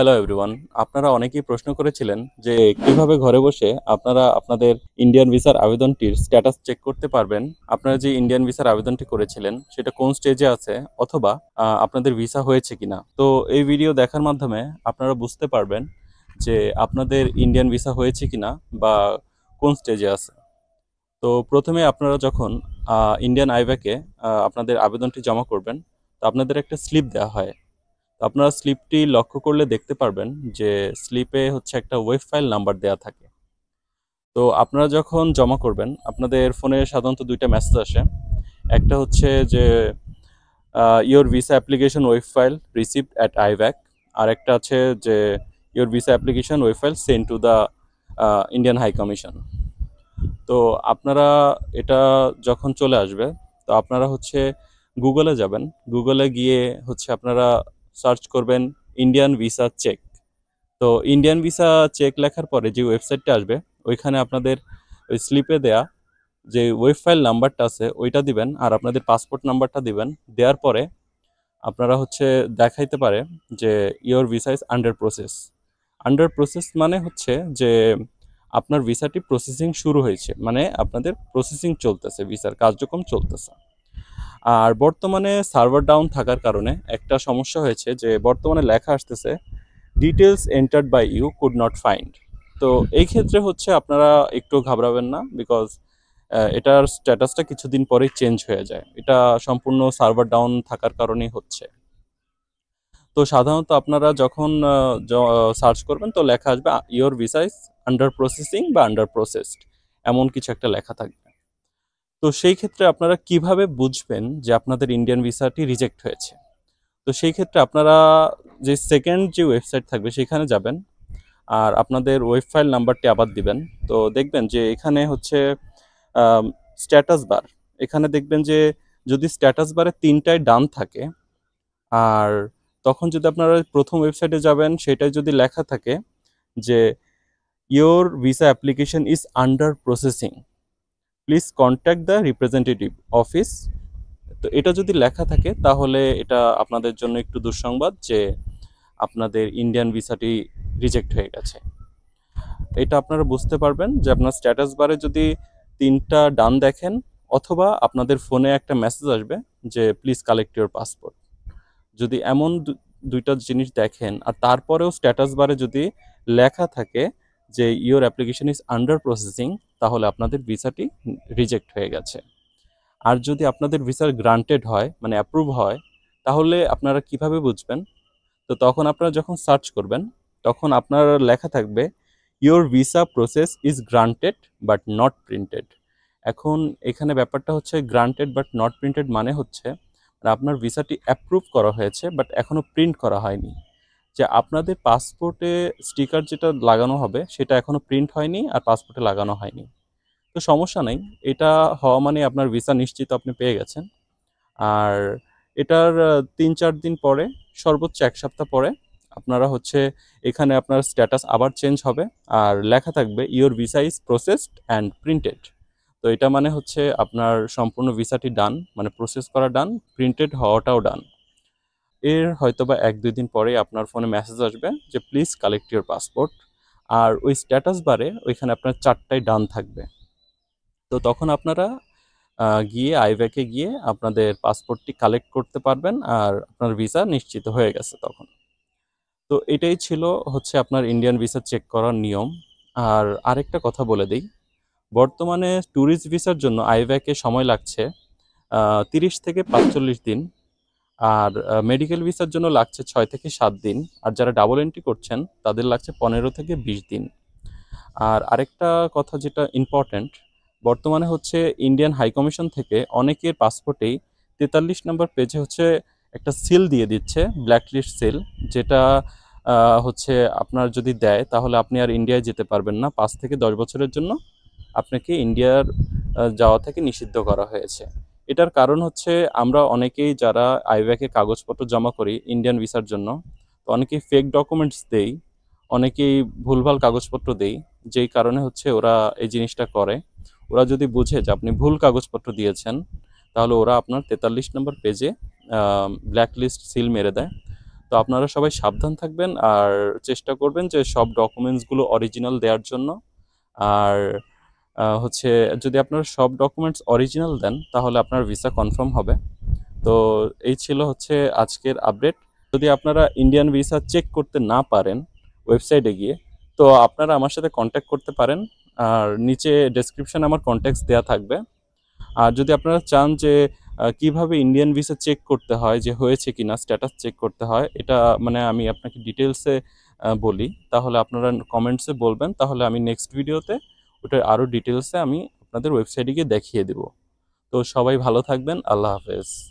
Hello everyone, আপনারা অনেকেই প্রশ্ন করেছিলেন যে কিভাবে ঘরে বসে আপনারা আপনাদের ইন্ডিয়ান ভিসার আবেদনটির স্ট্যাটাস চেক করতে পারবেন। আপনারা যে ইন্ডিয়ান ভিসার আবেদনটি করেছিলেন সেটা কোন স্টেজে আছে অথবা আপনাদের ভিসা হয়েছে কিনা। তো এই ভিডিও দেখার মাধ্যমে আপনারা বুঝতে পারবেন যে আপনাদের ইন্ডিয়ান ভিসা হয়েছে কিনা বা কোন স্টেজে আছে। তো প্রথমে আপনারা যখন ইন্ডিয়ান আইভ্যাকে আপনাদের আবেদনটি জমা করবেন তো আপনাদের একটা স্লিপ দেওয়া হয়। আপনারা স্লিপটি লক্ষ্য করলে দেখতে পারবেন যে স্লিপে হচ্ছে একটা ওয়েব ফাইল নাম্বার দেওয়া থাকে। তো আপনারা যখন জমা করবেন আপনাদের ফোনে সাধারণত দুইটা মেসেজ আসে, একটা হচ্ছে যে your visa application web file received at IVAC, আর একটা আছে যে your visa application web file send to the Indian high commission. তো আপনারা এটা যখন চলে আসবে তো আপনারা হচ্ছে গুগলে যাবেন, গুগলে গিয়ে হচ্ছে আপনারা সার্চ করবেন ইন্ডিয়ান ভিসা চেক। তো ইন্ডিয়ান ভিসা চেক লেখার পরে যে ওয়েবসাইটটা আসবে ওইখানে আপনাদের ওই স্লিপে দেয়া যে ওয়েব ফাইল নাম্বারটা আছে ওইটা দিবেন আর আপনাদের পাসপোর্ট নাম্বারটা দিবেন। দেওয়ার পরে আপনারা হচ্ছে দেখাইতে পারে যে your visa is under process. Under process মানে হচ্ছে যে আপনার ভিসাটি প্রসেসিং শুরু হয়েছে, মানে আপনাদের প্রসেসিং চলতেছে, ভিসার কার্যক্রম চলতেছে। আর বর্তমানে সার্ভার ডাউন থাকার কারণে একটা সমস্যা হয়েছে যে বর্তমানে লেখা আসতেছে details entered by you could not find. তো এই ক্ষেত্রে হচ্ছে আপনারা একটু ঘাবড়াবেন না, বিকজ এটার স্ট্যাটাসটা কিছুদিন পরেই চেঞ্জ হয়ে যায়, এটা সম্পূর্ণ সার্ভার ডাউন থাকার কারণেই হচ্ছে। তো সাধারণত আপনারা যখন সার্চ করবেন তো লেখা আসবে your visa is under processing বা আন্ডার প্রসেসড, এমন কিছু একটা লেখা থাকবে। তো সেই ক্ষেত্রে আপনারা কিভাবে বুঝবেন যে আপনাদের ইন্ডিয়ান ভিসাটি রিজেক্ট হয়েছে। তো সেই ক্ষেত্রে আপনারা যে সেকেন্ড যে ওয়েবসাইট থাকবে সেখানে যাবেন আর আপনাদের ওয়েব ফাইল নাম্বারটি আবার দিবেন। তো দেখবেন যে এখানে হচ্ছে স্ট্যাটাস বার, এখানে দেখবেন যে যদি স্ট্যাটাস বারে 3টায় ডান থাকে আর তখন যদি আপনারা প্রথম ওয়েবসাইটে যাবেন সেটাই যদি লেখা থাকে যে your visa application is under processing, please contact the representative office. তো এটা যদি লেখা থাকে তাহলে এটা আপনাদের জন্য একটু দুঃসংবাদ যে আপনাদের ইন্ডিয়ান ভিসাটি রিজেক্ট হয়ে গেছে। এটা আপনারা বুঝতে পারবেন যে আপনার স্ট্যাটাস বারে যদি 3টা ডান দেখেন অথবা আপনাদের ফোনে একটা মেসেজ আসবে যে প্লিজ কালেক্ট ইউর পাসপোর্ট, যদি এমন দুইটা জিনিস দেখেন আর তারপরেও স্ট্যাটাস বারে যদি লেখা থাকে যে your application is under processing, তাহলে আপনাদের ভিসাটি রিজেক্ট হয়ে গেছে। আর যদি আপনাদের ভিসার গ্রান্টেড হয়, মানে অ্যাপ্রুভ হয়, তাহলে আপনারা কিভাবে বুঝবেন। তো তখন আপনারা যখন সার্চ করবেন তখন আপনার লেখা থাকবে your visa process is granted but not printed. এখন এখানে ব্যাপারটা হচ্ছে গ্রান্টেড বাট নট প্রিন্টেড মানে হচ্ছে আপনার ভিসাটি অ্যাপ্রুভ করা হয়েছে বাট এখনও প্রিন্ট করা হয়নি, যে আপনাদের পাসপোর্টে স্টিকার যেটা লাগানো হবে সেটা এখনও প্রিন্ট হয়নি আর পাসপোর্টে লাগানো হয়নি। তো সমস্যা নেই, এটা হওয়া মানে আপনার ভিসা নিশ্চিত আপনি পেয়ে গেছেন। আর এটার 3-4 দিন পরে, সর্বোচ্চ 1 সপ্তাহ পরে আপনারা হচ্ছে এখানে আপনার স্ট্যাটাস আবার চেঞ্জ হবে আর লেখা থাকবে your visa is processed and printed. তো এটা মানে হচ্ছে আপনার সম্পূর্ণ ভিসাটি ডান, মানে প্রসেস করা ডান, প্রিন্টেড হওয়াটাও ডান। এর হয়তোবা 1-2 দিন পরে আপনার ফোনে মেসেজ আসবে যে প্লিজ কালেক্ট ইউর পাসপোর্ট, আর ওই স্ট্যাটাস বারে ওইখানে আপনার 4টায় ডান থাকবে। তো তখন আপনারা গিয়ে আইভ্যাকে গিয়ে আপনাদের পাসপোর্টটি কালেক্ট করতে পারবেন আর আপনার ভিসা নিশ্চিত হয়ে গেছে তখন। তো এটাই ছিল হচ্ছে আপনার ইন্ডিয়ান ভিসা চেক করার নিয়ম। আর আরেকটা কথা বলে দিই, বর্তমানে ট্যুরিস্ট ভিসার জন্য আইভ্যাকে সময় লাগছে 30 থেকে 45 দিন, আর মেডিকেল ভিসার জন্য লাগছে 6 থেকে 7 দিন, আর যারা ডাবল এন্ট্রি করছেন তাদের লাগছে 15 থেকে 20 দিন। আর আরেকটা কথা যেটা ইম্পর্ট্যান্ট, বর্তমানে হচ্ছে ইন্ডিয়ান হাই কমিশন থেকে অনেকের পাসপোর্টেই 43 নম্বর পেজে হচ্ছে একটা সিল দিয়ে দিচ্ছে, ব্ল্যাকলিস্ট সিল, যেটা হচ্ছে আপনার যদি দেয় তাহলে আপনি আর ইন্ডিয়ায় যেতে পারবেন না। 5 থেকে 10 বছরের জন্য আপনাকে ইন্ডিয়ার যাওয়া থেকে নিষিদ্ধ করা হয়েছে। এটার কারণ হচ্ছে আমরা অনেকেই যারা আইভ্যাকে কাগজপত্র জমা করি ইন্ডিয়ান ভিসার জন্য, তো অনেকেই ফেক ডকুমেন্টস দেই, অনেকেই ভুলভাল কাগজপত্র দেই, যেই কারণে হচ্ছে ওরা এই জিনিসটা করে। ওরা যদি বুঝে যে আপনি ভুল কাগজপত্র দিয়েছেন তাহলে ওরা আপনার 43 নম্বর পেজে ব্ল্যাকলিস্ট সিল মেরে দেয়। তো আপনারা সবাই সাবধান থাকবেন আর চেষ্টা করবেন যে সব ডকুমেন্টসগুলো অরিজিনাল দেওয়ার জন্য। আর হচ্ছে যদি আপনারা সব ডকুমেন্টস অরিজিনাল দেন তাহলে আপনার ভিসা কনফার্ম হবে। তো এই ছিল হচ্ছে আজকের আপডেট। যদি আপনারা ইন্ডিয়ান ভিসা চেক করতে না পারেন ওয়েবসাইটে গিয়ে, তো আপনারা আমার সাথে কন্ট্যাক্ট করতে পারেন, আর নিচে ডেসক্রিপশানে আমার কন্ট্যাক্টস দেওয়া থাকবে। আর যদি আপনারা চান যে কিভাবে ইন্ডিয়ান ভিসা চেক করতে হয়, যে হয়েছে কি না স্ট্যাটাস চেক করতে হয়, এটা মানে আমি আপনাকে ডিটেলসে বলি, তাহলে আপনারা কমেন্টসে বলবেন, তাহলে আমি নেক্সট ভিডিওতে ওটার আরও ডিটেলসে আমি আপনাদের ওয়েবসাইটে গিয়ে দেখিয়ে দেব। তো সবাই ভালো থাকবেন, আল্লাহ হাফেজ।